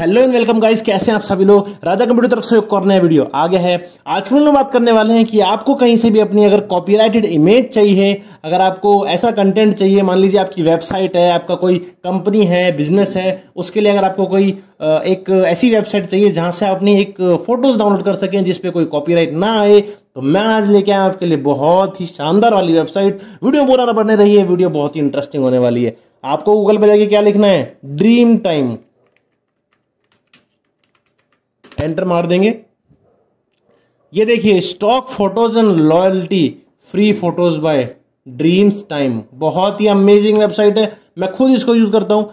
Hello and welcome guys, कैसे हैं आप सभी लोग। राजा कंप्यूटर तरफ से एक और नया वीडियो आ गया है। आज हम लोग बात करने वाले हैं कि आपको कहीं से भी अपनी अगर कॉपीराइटेड इमेज चाहिए, अगर आपको ऐसा कंटेंट चाहिए, मान लीजिए आपकी वेबसाइट है, आपका कोई कंपनी है, बिजनेस है, उसके लिए अगर आपको कोई एक ऐसी वेबसाइट चाहिए जहाँ से आप अपनी एक फोटोज डाउनलोड कर सकें जिसपे कोई कॉपीराइट ना आए, तो मैं आज लेके आया आपके लिए बहुत ही शानदार वाली वेबसाइट। वीडियो पूरा ना बने रही है, वीडियो बहुत ही इंटरेस्टिंग होने वाली है। आपको गूगल पर जाके क्या लिखना है, ड्रीम टाइम, एंटर मार देंगे। ये देखिए, stock photos and loyalty, free photos by Dreamstime. बहुत ही अमेजिंग वेबसाइट है, मैं खुद इसको यूज करता हूं।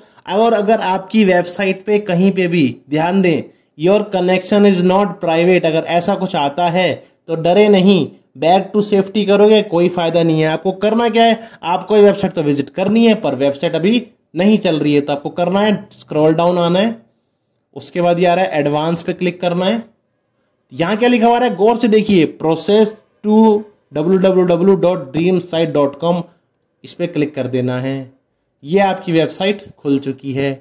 और अगर आपकी वेबसाइट पे कहीं पे भी, ध्यान दें, your connection is not private, अगर ऐसा कुछ आता है तो डरे नहीं, बैक टू सेफ्टी करोगे कोई फायदा नहीं है। आपको करना क्या है, आपको ये वेबसाइट तो विजिट करनी है, पर वेबसाइट अभी नहीं चल रही है, तो आपको करना है स्क्रॉल डाउन आना है, उसके बाद ये आ रहा है एडवांस पे क्लिक करना है। यहां क्या लिखा हुआ है गौर से देखिए, प्रोसेस टू www.dreamsite.com, इस पे क्लिक कर देना है। ये आपकी वेबसाइट खुल चुकी है।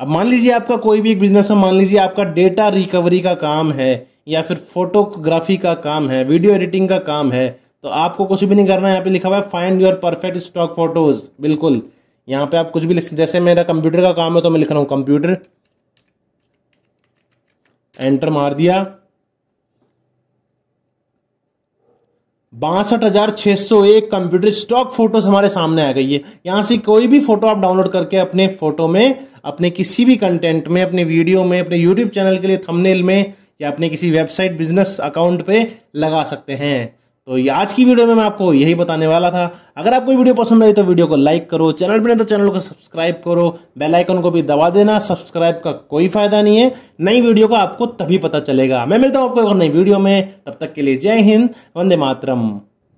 अब मान लीजिए आपका कोई भी एक बिजनेस है, मान लीजिए आपका डेटा रिकवरी का काम है, या फिर फोटोग्राफी का काम है, वीडियो एडिटिंग का काम है, तो आपको कुछ भी नहीं करना है। यहाँ पे लिखा हुआ है find your perfect stock photos, बिल्कुल यहाँ पे आप कुछ भी लिख, जैसे मेरा कंप्यूटर का काम है तो मैं लिख रहा हूँ कंप्यूटर, एंटर मार दिया। 62,601 कंप्यूटर स्टॉक फोटोज हमारे सामने आ गई है। यहां से कोई भी फोटो आप डाउनलोड करके अपने फोटो में, अपने किसी भी कंटेंट में, अपने वीडियो में, अपने यूट्यूब चैनल के लिए थंबनेल में, या अपने किसी वेबसाइट बिजनेस अकाउंट पे लगा सकते हैं। तो आज की वीडियो में मैं आपको यही बताने वाला था। अगर आपको वीडियो पसंद आई तो वीडियो को लाइक करो, चैनल पर नहीं तो चैनल को सब्सक्राइब करो, बेल आइकन को भी दबा देना। सब्सक्राइब का कोई फायदा नहीं है, नई वीडियो का आपको तभी पता चलेगा। मैं मिलता हूं आपको एक और नई वीडियो में, तब तक के लिए जय हिंद, वंदे मातरम।